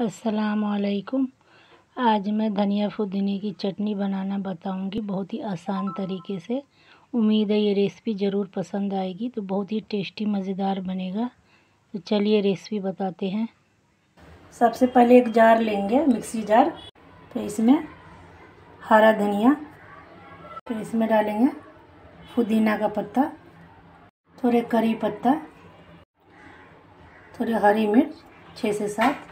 अस्सलामुअलैकुम। आज मैं धनिया पुदीने की चटनी बनाना बताऊंगी बहुत ही आसान तरीके से। उम्मीद है ये रेसिपी ज़रूर पसंद आएगी, तो बहुत ही टेस्टी मज़ेदार बनेगा। तो चलिए रेसिपी बताते हैं। सबसे पहले एक जार लेंगे, मिक्सी जार, तो इसमें हरा धनिया, फिर इसमें डालेंगे पुदीना का पत्ता, थोड़े करी पत्ता, थोड़ी हरी मिर्च 6 से 7,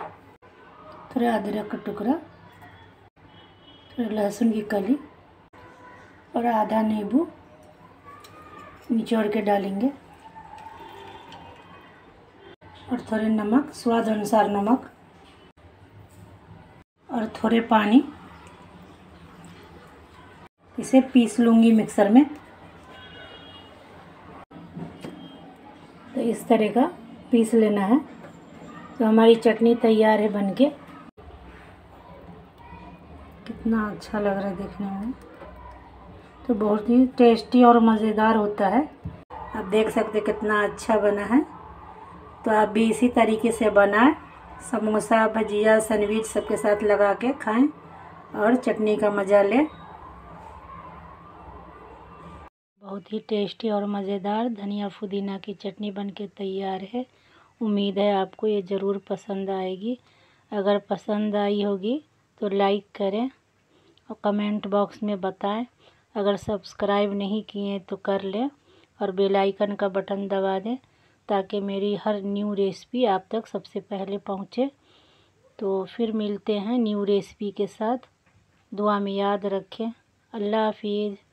थोड़े अदरक का टुकड़ा, थोड़ी लहसुन की कली और आधा नींबू निचोड़ के डालेंगे और थोड़े नमक, स्वाद अनुसार नमक और थोड़े पानी। इसे पीस लूँगी मिक्सर में। तो इस तरह का पीस लेना है। तो हमारी चटनी तैयार है बनके। कितना अच्छा लग रहा है देखने में। तो बहुत ही टेस्टी और मज़ेदार होता है। आप देख सकते कितना अच्छा बना है। तो आप भी इसी तरीके से बनाएं, समोसा, भजिया, सैंडविच सबके साथ लगा के खाएं और चटनी का मज़ा लें। बहुत ही टेस्टी और मज़ेदार धनिया पुदीना की चटनी बनके तैयार है। उम्मीद है आपको ये ज़रूर पसंद आएगी। अगर पसंद आई होगी तो लाइक करें और कमेंट बॉक्स में बताएं। अगर सब्सक्राइब नहीं किए तो कर लें और बेल आइकन का बटन दबा दें ताकि मेरी हर न्यू रेसिपी आप तक सबसे पहले पहुंचे। तो फिर मिलते हैं न्यू रेसिपी के साथ। दुआ में याद रखें। अल्लाह हाफिज़।